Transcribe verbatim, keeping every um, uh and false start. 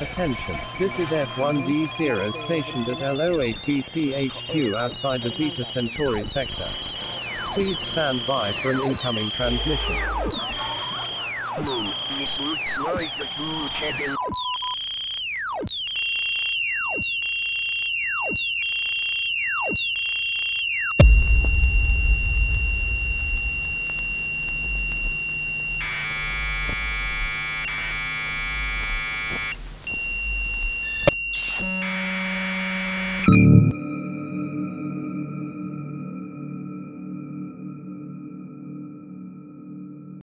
Attention, this is F one D zero stationed at L zero eight B C H Q outside the Zeta Centauri sector. Please stand by for an incoming transmission. This looks like a cool check-in